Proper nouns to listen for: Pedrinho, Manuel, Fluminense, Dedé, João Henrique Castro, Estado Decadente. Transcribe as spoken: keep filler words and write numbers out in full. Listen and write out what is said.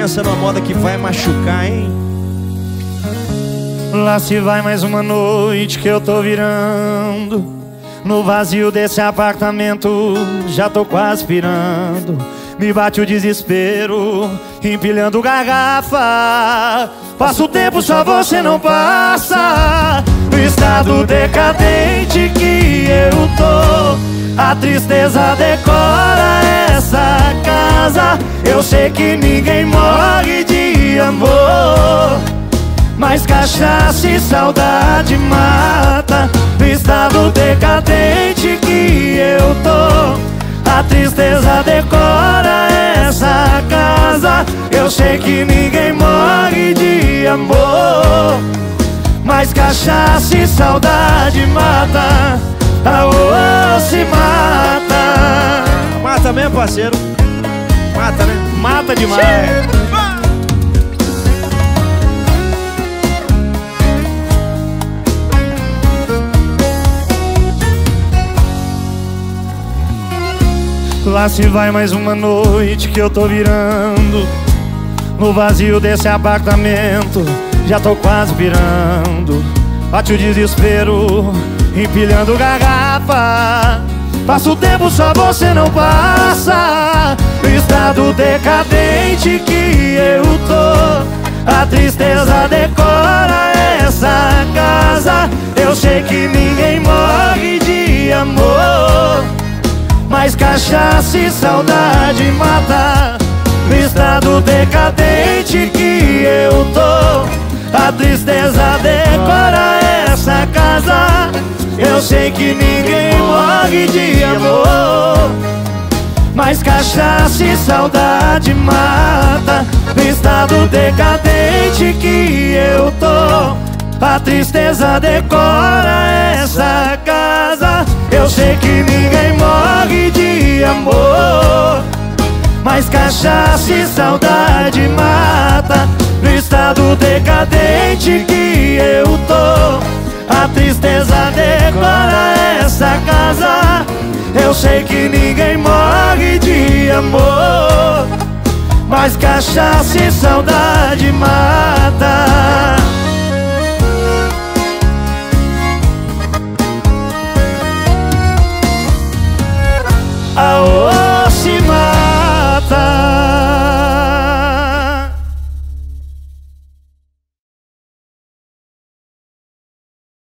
pensa numa moda que vai machucar, hein? Lá se vai mais uma noite que eu tô virando. No vazio desse apartamento já tô quase pirando. Me bate o desespero, empilhando garrafa. Passa o tempo, só você não passa. No estado decadente que eu tô, a tristeza decora essa casa. Eu sei que ninguém morre de amor, mas cachaça e saudade mata. No estado decadente que eu tô, a tristeza decora essa casa. Eu sei que ninguém morre de amor, mas cachaça e saudade mata. Aô, se mata. Mata mesmo, parceiro. Mata, né? Mata demais. Lá se vai mais uma noite que eu tô virando. No vazio desse apartamento já tô quase virando. Bate o desespero, empilhando garrafa. Passa o tempo, só você não passa. No estado decadente que eu tô, a tristeza decora essa casa. Eu sei que ninguém morre de amor, mas cachaça e saudade mata. No estado decadente que eu tô, a tristeza decora essa casa. Eu sei que ninguém morre de amor, mas cachaça e saudade mata. No estado decadente que eu tô, a tristeza decora essa casa. Eu sei que ninguém morre de amor, mas cachaça e saudade mata. No estado decadente que eu tô, a tristeza decora essa casa. Eu sei que ninguém morre de amor, mas cachaça e saudade mata.